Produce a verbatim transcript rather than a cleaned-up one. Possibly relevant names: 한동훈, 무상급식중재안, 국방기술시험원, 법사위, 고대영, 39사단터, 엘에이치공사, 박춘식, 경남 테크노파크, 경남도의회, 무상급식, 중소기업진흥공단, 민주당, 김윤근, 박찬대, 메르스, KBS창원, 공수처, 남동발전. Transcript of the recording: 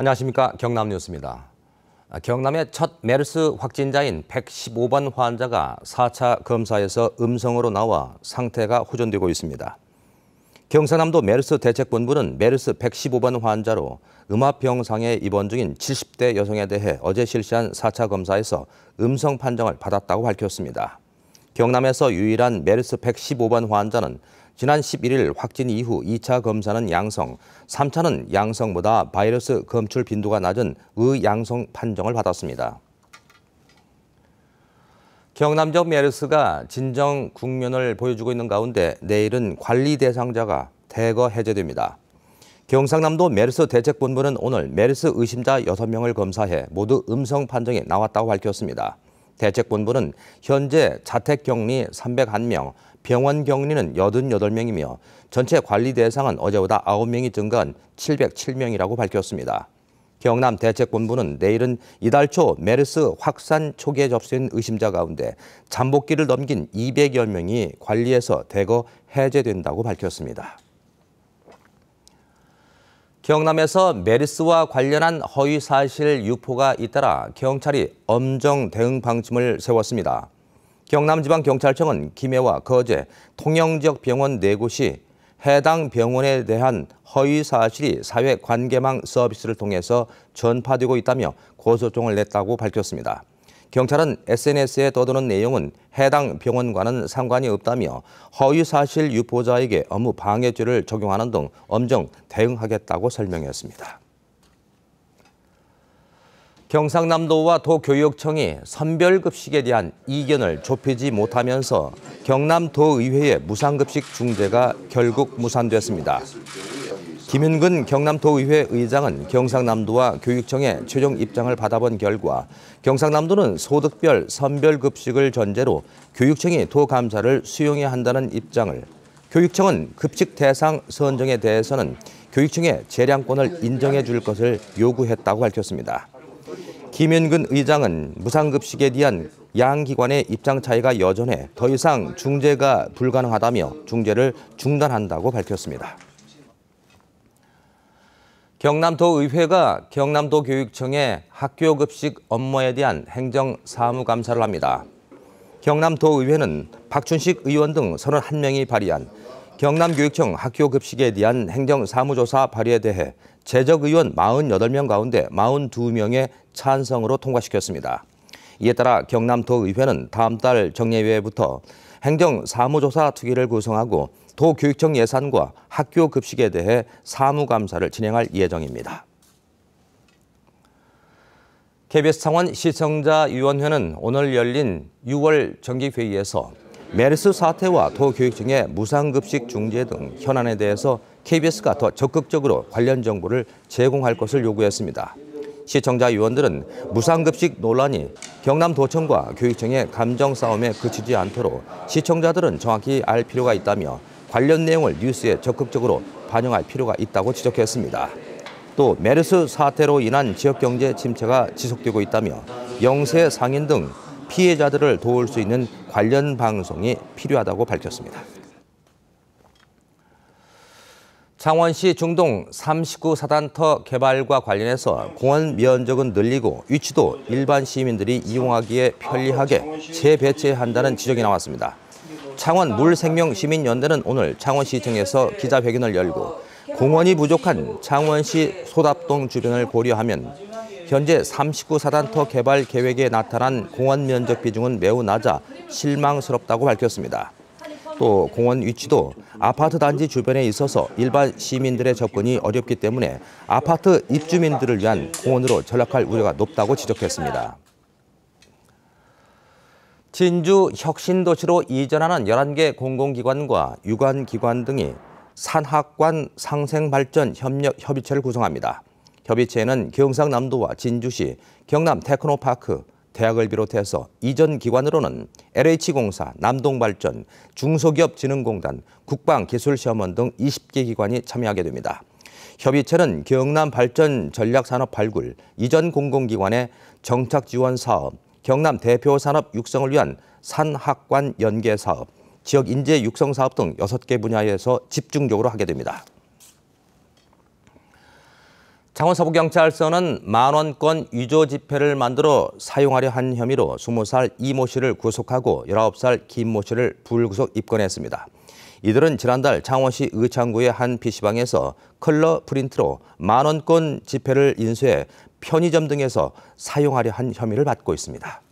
안녕하십니까. 경남뉴스입니다. 경남의 첫 메르스 확진자인 백십오 번 환자가 사 차 검사에서 음성으로 나와 상태가 호전되고 있습니다. 경상남도 메르스 대책본부는 메르스 백십오 번 환자로 음압병상에 입원 중인 칠십 대 여성에 대해 어제 실시한 사 차 검사에서 음성 판정을 받았다고 밝혔습니다. 경남에서 유일한 메르스 백십오 번 환자는 지난 십일 일 확진 이후 이 차 검사는 양성, 삼 차는 양성보다 바이러스 검출 빈도가 낮은 의양성 판정을 받았습니다. 경남 지역 메르스가 진정 국면을 보여주고 있는 가운데 내일은 관리 대상자가 대거 해제됩니다. 경상남도 메르스 대책본부는 오늘 메르스 의심자 여섯 명을 검사해 모두 음성 판정이 나왔다고 밝혔습니다. 대책본부는 현재 자택격리 삼백일 명, 병원격리는 팔십팔 명이며 전체 관리 대상은 어제보다 아홉 명이 증가한 칠백칠 명이라고 밝혔습니다. 경남 대책본부는 내일은 이달 초 메르스 확산 초기에 접수된 의심자 가운데 잠복기를 넘긴 이백여 명이 관리에서 대거 해제된다고 밝혔습니다. 경남에서 메르스와 관련한 허위 사실 유포가 잇따라 경찰이 엄정 대응 방침을 세웠습니다. 경남지방경찰청은 김해와 거제, 통영지역 병원 네 곳이 해당 병원에 대한 허위 사실이 사회관계망 서비스를 통해서 전파되고 있다며 고소장을 냈다고 밝혔습니다. 경찰은 에스엔에스에 떠도는 내용은 해당 병원과는 상관이 없다며 허위 사실 유포자에게 업무 방해죄를 적용하는 등 엄정 대응하겠다고 설명했습니다. 경상남도와 도교육청이 선별급식에 대한 이견을 좁히지 못하면서 경남도의회의 무상급식 중재가 결국 무산됐습니다. 김윤근 경남도의회 의장은 경상남도와 교육청의 최종 입장을 받아본 결과 경상남도는 소득별 선별급식을 전제로 교육청이 도감사를 수용해야 한다는 입장을, 교육청은 급식 대상 선정에 대해서는 교육청의 재량권을 인정해 줄 것을 요구했다고 밝혔습니다. 김윤근 의장은 무상급식에 대한 양기관의 입장 차이가 여전해 더 이상 중재가 불가능하다며 중재를 중단한다고 밝혔습니다. 경남도의회가 경남도교육청의 학교급식 업무에 대한 행정사무감사를 합니다. 경남도의회는 박춘식 의원 등 삼십일 명이 발의한 경남교육청 학교급식에 대한 행정사무조사 발의에 대해 제적의원 사십팔 명 가운데 사십이 명의 찬성으로 통과시켰습니다. 이에 따라 경남도의회는 다음 달 정례회부터 행정사무조사 특위를 구성하고 도교육청 예산과 학교 급식에 대해 사무감사를 진행할 예정입니다. 케이비에스 창원 시청자위원회는 오늘 열린 유월 정기회의에서 메르스 사태와 도교육청의 무상급식 중재 등 현안에 대해서 케이비에스가 더 적극적으로 관련 정보를 제공할 것을 요구했습니다. 시청자위원들은 무상급식 논란이 경남도청과 교육청의 감정 싸움에 그치지 않도록 시청자들은 정확히 알 필요가 있다며 관련 내용을 뉴스에 적극적으로 반영할 필요가 있다고 지적했습니다. 또 메르스 사태로 인한 지역경제 침체가 지속되고 있다며 영세 상인 등 피해자들을 도울 수 있는 관련 방송이 필요하다고 밝혔습니다. 창원시 중동 삼십구 사단터 개발과 관련해서 공원 면적은 늘리고 위치도 일반 시민들이 이용하기에 편리하게 재배치한다는 지적이 나왔습니다. 창원물생명시민연대는 오늘 창원시청에서 기자회견을 열고 공원이 부족한 창원시 소답동 주변을 고려하면 현재 삼십구 사단터 개발 계획에 나타난 공원 면적 비중은 매우 낮아 실망스럽다고 밝혔습니다. 또 공원 위치도 아파트 단지 주변에 있어서 일반 시민들의 접근이 어렵기 때문에 아파트 입주민들을 위한 공원으로 전락할 우려가 높다고 지적했습니다. 진주 혁신도시로 이전하는 열한 개 공공기관과 유관기관 등이 산학관 상생발전 협력 협의체를 구성합니다. 협의체에는 경상남도와 진주시, 경남 테크노파크, 대학을 비롯해서 이전 기관으로는 엘에이치공사, 남동발전, 중소기업진흥공단, 국방기술시험원 등 이십 개 기관이 참여하게 됩니다. 협의체는 경남 발전 전략산업 발굴, 이전 공공기관의 정착지원 사업, 경남 대표 산업 육성을 위한 산학관 연계 사업, 지역 인재 육성 사업 등 여섯 개 분야에서 집중적으로 하게 됩니다. 창원서부경찰서는 만원권 위조 지폐를 만들어 사용하려 한 혐의로 스무 살 이모 씨를 구속하고 열아홉 살 김모 씨를 불구속 입건했습니다. 이들은 지난달 창원시 의창구의 한 피씨방에서 컬러 프린트로 만원권 지폐를 인쇄해 편의점 등에서 사용하려 한 혐의를 받고 있습니다.